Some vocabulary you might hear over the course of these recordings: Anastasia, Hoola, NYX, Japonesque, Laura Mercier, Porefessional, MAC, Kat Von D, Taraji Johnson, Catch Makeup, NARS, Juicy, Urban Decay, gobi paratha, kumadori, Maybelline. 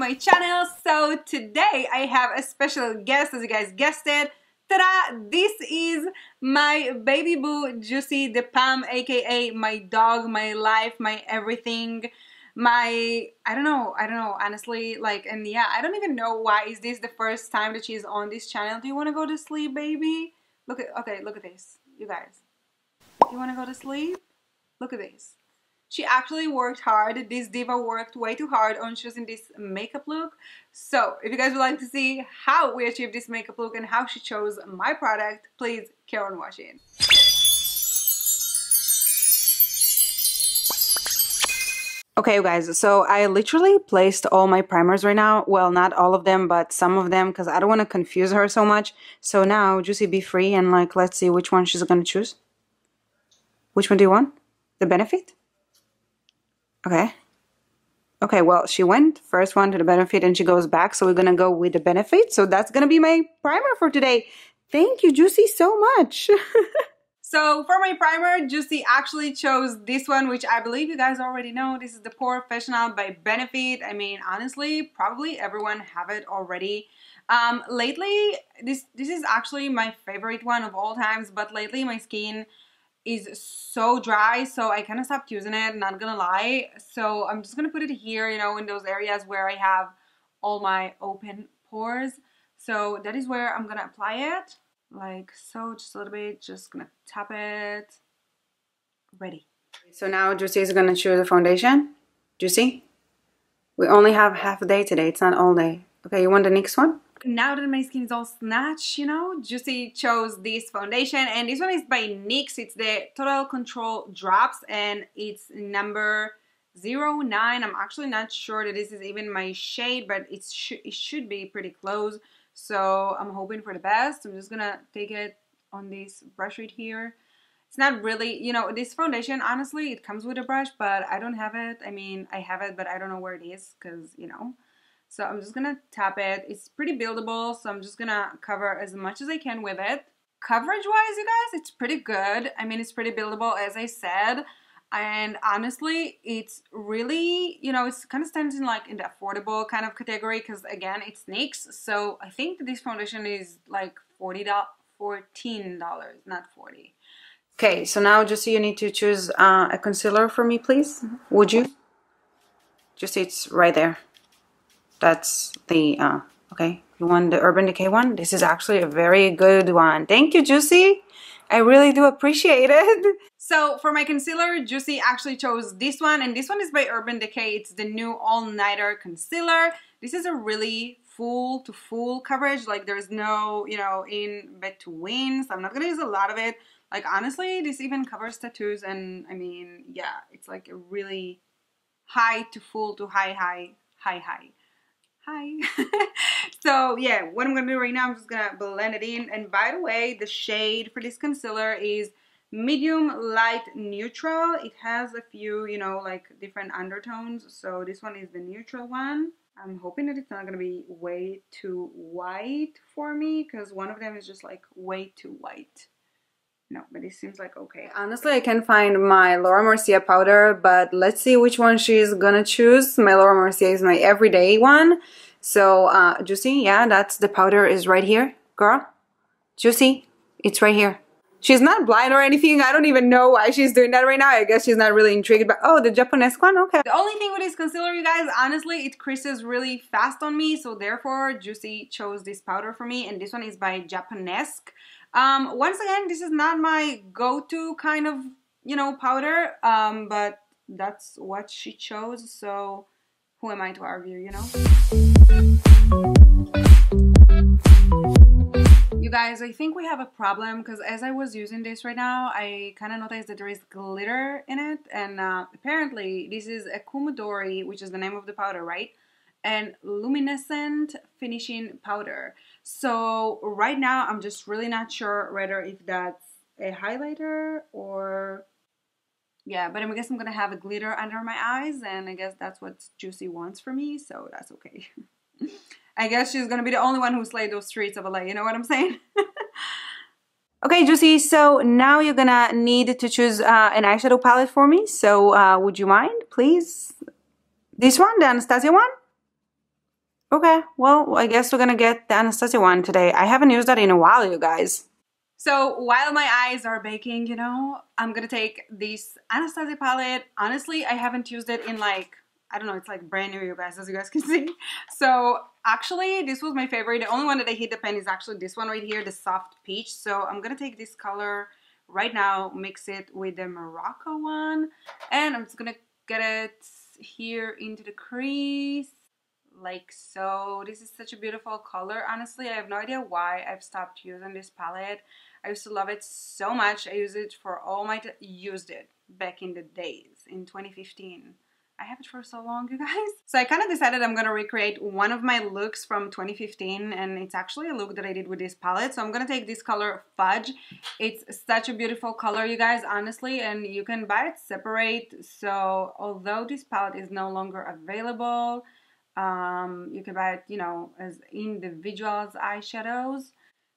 my channel. So today I have a special guest, as you guys guessed it. Ta-da! This is my baby boo, Juicy the Pam, aka my dog, my life, my everything. I don't know, honestly, like, and yeah, I don't even know why is this the first time that she's on this channel. Do you want to go to sleep, baby? Look at, okay, look at this, you guys. You want to go to sleep? Look at this. She actually worked hard. This diva worked way too hard on choosing this makeup look. So, if you guys would like to see how we achieved this makeup look and how she chose my product, please keep on watching. Okay, you guys, so I literally placed all my primers right now. Well, not all of them, but some of them, because I don't want to confuse her so much. So now, Juicy, be free and, like, let's see which one she's going to choose. Which one do you want? The Benefit? Okay. Okay, well, she went first one to the Benefit and she goes back, so we're gonna go with the Benefit. So that's gonna be my primer for today. Thank you, Juicy, so much. So for my primer, Juicy actually chose this one, which I believe you guys already know. This is the Porefessional by Benefit. I mean, honestly, probably everyone have it already. Lately, this is actually my favorite one of all times, but lately my skin is so dry, so I kind of stopped using it, not gonna lie. So I'm just gonna put it here, you know, in those areas where I have all my open pores. So that is where I'm gonna apply it, like so, just a little bit, just gonna tap it. Ready. So now Juicy is gonna choose a foundation. Juicy, we only have half a day today, it's not all day. Okay, you want the next one? Now that my skin is all snatched, you know, Juicy chose this foundation, and this one is by NYX. It's the Total Control Drops, and it's number 09. I'm actually not sure that this is even my shade, but it should be pretty close, so I'm hoping for the best. I'm just gonna take it on this brush right here. It's not really, you know, this foundation, honestly, it comes with a brush, but I don't have it. I mean, I have it, but I don't know where it is, because, you know. So I'm just gonna tap it. It's pretty buildable, so I'm just gonna cover as much as I can with it. Coverage-wise, you guys, it's pretty good. I mean, it's pretty buildable, as I said. And honestly, it's really, you know, it's kind of stands in, like, in the affordable kind of category, because, again, it's NYX. So I think this foundation is, like, $14, not 40. Okay, so now, Juicy, you need to choose a concealer for me, please. Would you? Juicy, it's right there. That's the, okay, you want the Urban Decay one? This is actually a very good one. Thank you, Juicy. I really do appreciate it. So for my concealer, Juicy actually chose this one, and this one is by Urban Decay. It's the new all-nighter concealer. This is a really full to full coverage. Like, there's no, you know, in between, so I'm not gonna use a lot of it. Like, honestly, this even covers tattoos, and I mean, yeah, it's like a really high to full to high. So yeah, what I'm gonna do right now, I'm just gonna blend it in. And by the way, the shade for this concealer is medium light neutral. It has a few, you know, like different undertones, so this one is the neutral one. I'm hoping that it's not gonna be way too white for me, because one of them is just like way too white. No, but it seems like okay. Honestly, I can find my Laura Mercier powder, but let's see which one she's gonna choose. My Laura Mercier is my everyday one. So, Juicy, yeah, that's the powder is right here, girl. Juicy, it's right here. She's not blind or anything. I don't even know why she's doing that right now. I guess she's not really intrigued by, oh, the Japonesque one, okay. The only thing with this concealer, you guys, honestly, it creases really fast on me. So therefore, Juicy chose this powder for me, and this one is by Japonesque. Once again, this is not my go-to kind of, you know, powder, but that's what she chose, so who am I to argue, you know? You guys, I think we have a problem, because as I was using this right now, I kind of noticed that there is glitter in it, and apparently this is a kumadori, which is the name of the powder, right? And luminescent finishing powder. So right now I'm just really not sure whether if that's a highlighter or yeah, but I guess I'm gonna have a glitter under my eyes, and I guess that's what Juicy wants for me, so that's okay. I guess she's gonna be the only one who slayed those streets of LA, you know what I'm saying? Okay, Juicy, so now you're gonna need to choose an eyeshadow palette for me, so would you mind, please? This one, the Anastasia one? Okay, well, I guess we're gonna get the Anastasia one today. I haven't used that in a while, you guys. So while my eyes are baking, you know, I'm gonna take this Anastasia palette. Honestly, I haven't used it in like, I don't know, it's like brand new, you guys, as you guys can see. So actually, this was my favorite. The only one that I hit the pen is actually this one right here, the Soft Peach. So I'm gonna take this color right now, mix it with the Morocco one, and I'm just gonna get it here into the crease. Like so. This is such a beautiful color. Honestly, I have no idea why I've stopped using this palette. I used to love it so much. I used it for all my used it back in the days in 2015. I have it for so long, you guys. So I kind of decided I'm gonna recreate one of my looks from 2015, and it's actually a look that I did with this palette. So I'm gonna take this color Fudge. It's such a beautiful color, you guys, honestly, and you can buy it separate. So although this palette is no longer available, you can buy it, you know, as individuals eyeshadows.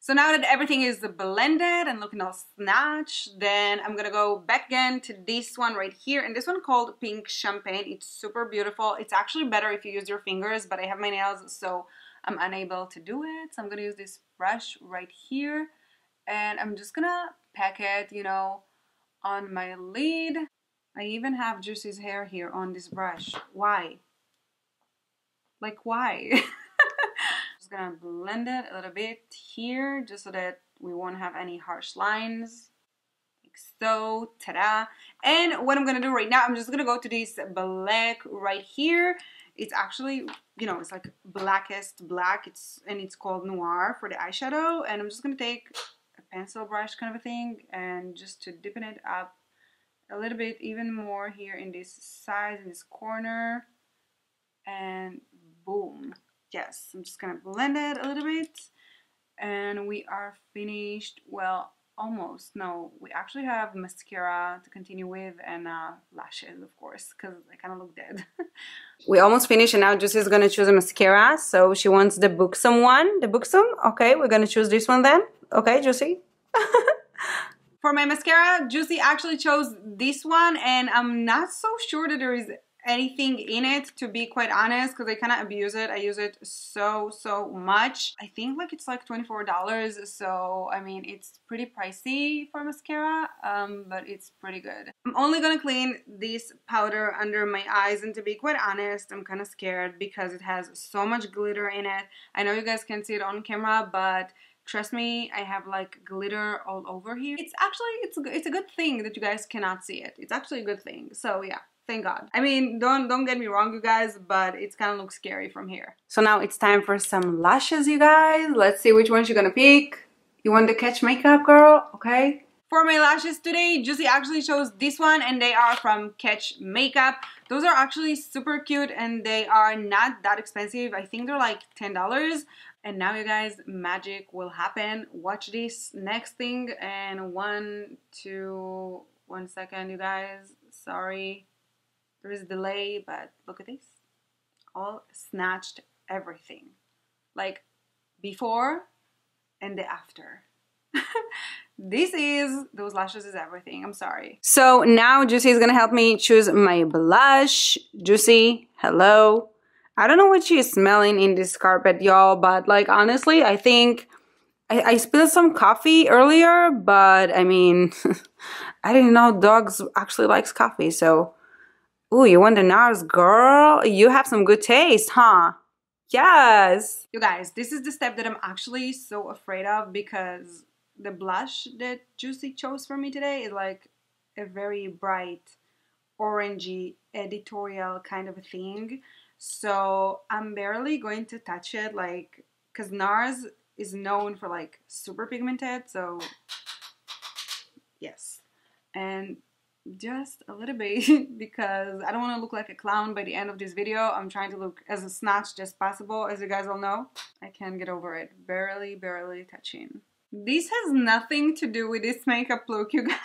So now that everything is blended and looking all snatch, then I'm gonna go back again to this one right here, and this one called Pink Champagne. It's super beautiful. It's actually better if you use your fingers, but I have my nails, so I'm unable to do it. So I'm gonna use this brush right here, and I'm just gonna pack it, you know, on my lid. I even have Juicy's hair here on this brush. Why? Like, why? I'm just gonna blend it a little bit here, just so that we won't have any harsh lines. Like so, ta-da. And what I'm gonna do right now, I'm just gonna go to this black right here. It's actually, you know, it's like blackest black. It's called Noir for the eyeshadow. And I'm just gonna take a pencil brush kind of a thing, and just to deepen it up a little bit even more here in this side, in this corner. And boom. Yes, I'm just gonna blend it a little bit, and we are finished. Well, almost. No, we actually have mascara to continue with, and lashes, of course, because I kind of look dead. We almost finished, and now Juicy is gonna choose a mascara. So she wants the Buxom one. The Buxom? Okay, we're gonna choose this one then. Okay, Juicy. For my mascara, Juicy actually chose this one, and I'm not so sure that there is anything in it, to be quite honest, because I kind of abuse it. I use it so much. I think like it's like $24, so I mean it's pretty pricey for mascara, but it's pretty good. I'm only gonna clean this powder under my eyes, and to be quite honest, I'm kind of scared because it has so much glitter in it. I know you guys can see it on camera, but trust me, I have like glitter all over here. It's actually, it's a good thing that you guys cannot see it. It's actually a good thing, so yeah. Thank God. I mean, don't get me wrong, you guys, but it kind of looks scary from here. So now it's time for some lashes, you guys. Let's see which ones you're gonna pick. You want the Catch Makeup, girl? Okay. For my lashes today, Juicy actually chose this one, and they are from Catch Makeup. Those are actually super cute, and they are not that expensive. I think they're like $10. And now, you guys, magic will happen. Watch this next thing. And 1 second, you guys. Sorry. There is a delay, but look at this. All snatched, everything. Like before and the after. This is, those lashes is everything, I'm sorry. So now Juicy is gonna help me choose my blush. Juicy, hello. I don't know what she is smelling in this carpet, y'all, but like honestly, I think I spilled some coffee earlier, but I mean, I didn't know dogs actually likes coffee, so. Ooh, you want the NARS, girl? You have some good taste, huh? Yes! You guys, this is the step that I'm actually so afraid of, because the blush that Juicy chose for me today is like a very bright, orangey, editorial kind of a thing. So I'm barely going to touch it, like, because NARS is known for like super pigmented, so yes. And just a little bit, because I don't want to look like a clown by the end of this video. I'm trying to look as snatched as possible, as you guys all know. I can't get over it. Barely touching. This has nothing to do with this makeup look, you guys.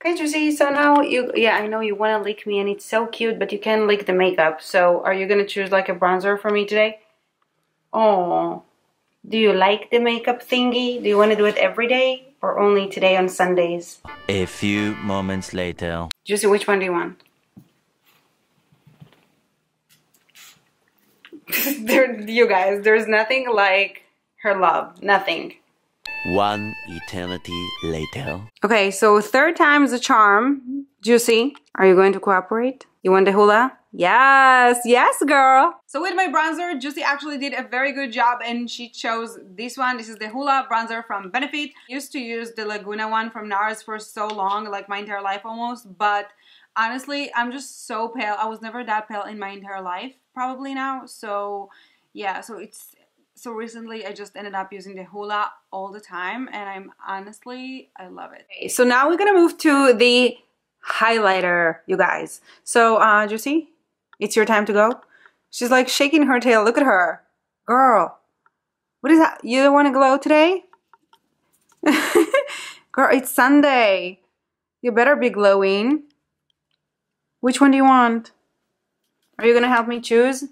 Okay, Juicy, so now you... Yeah, I know you want to lick me and it's so cute, but you can't lick the makeup. So are you going to choose like a bronzer for me today? Oh, do you like the makeup thingy? Do you want to do it every day? Or only today on Sundays? A few moments later. Juicy, which one do you want? You guys, there's nothing like her love. Nothing. One eternity later. Okay, so third time's a charm. Juicy, are you going to cooperate? You want the hula? Yes, yes girl. So with my bronzer, Juicy actually did a very good job and she chose this one. This is the Hoola bronzer from Benefit. I used to use the Laguna one from NARS for so long, like my entire life almost, but honestly, I'm just so pale. I was never that pale in my entire life, probably now. So yeah, so recently I just ended up using the Hoola all the time and I love it. Okay, so now we're gonna move to the highlighter, you guys. So Juicy, it's your time to go. She's like shaking her tail. Look at her. Girl, what is that? You don't want to glow today? Girl, it's Sunday. You better be glowing. Which one do you want? Are you going to help me choose?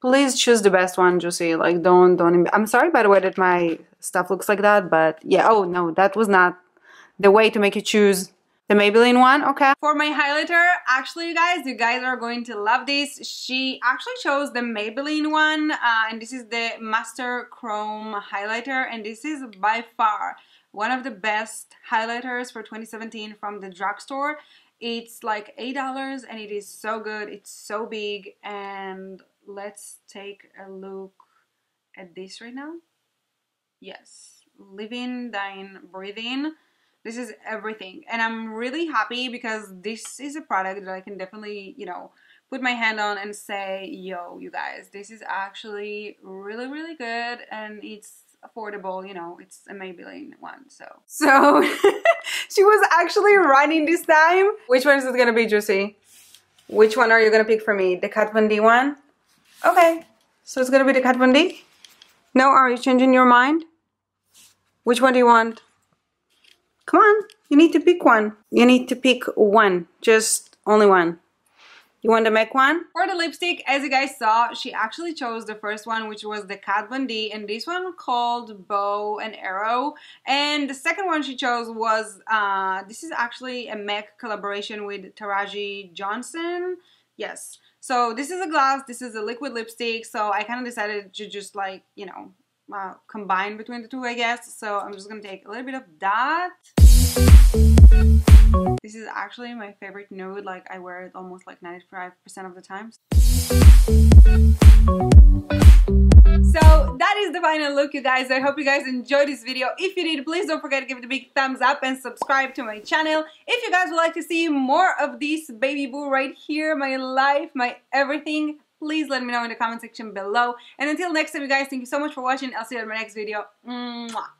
Please choose the best one, Juicy. Like, don't. I'm sorry, by the way, that my stuff looks like that, but yeah. Oh, no, that was not the way to make you choose. The Maybelline one, okay. For my highlighter, actually you guys are going to love this. She actually chose the Maybelline one and this is the Master Chrome highlighter, and this is by far one of the best highlighters for 2017 from the drugstore. It's like $8 and it is so good, it's so big, and let's take a look at this right now. Yes, living, dying, breathing. This is everything, and I'm really happy because this is a product that I can definitely, you know, put my hand on and say, yo, you guys, this is actually really, really good, and it's affordable, you know, it's a Maybelline one, so she was actually running this time. Which one is it gonna be, Juicy? Which one are you gonna pick for me? The Kat Von D one? Okay, so it's gonna be the Kat Von D? No, are you changing your mind? Which one do you want? Come on, you need to pick one. You need to pick one, just only one. You want the MAC one? For the lipstick, as you guys saw, she actually chose the first one, which was the Kat Von D, and this one called Bow and Arrow. And the second one she chose was, this is actually a MAC collaboration with Taraji Johnson. Yes, so this is a gloss, this is a liquid lipstick, so I kind of decided to just like, you know, combine between the two, I guess. So I'm just gonna take a little bit of that. This is actually my favorite nude, like I wear it almost like 95% of the time. So that is the final look, you guys. I hope you guys enjoyed this video. If you did, please don't forget to give it a big thumbs up and subscribe to my channel. If you guys would like to see more of this baby boo right here, my life, my everything, please let me know in the comment section below. And until next time, you guys, thank you so much for watching. I'll see you in my next video. Mwah.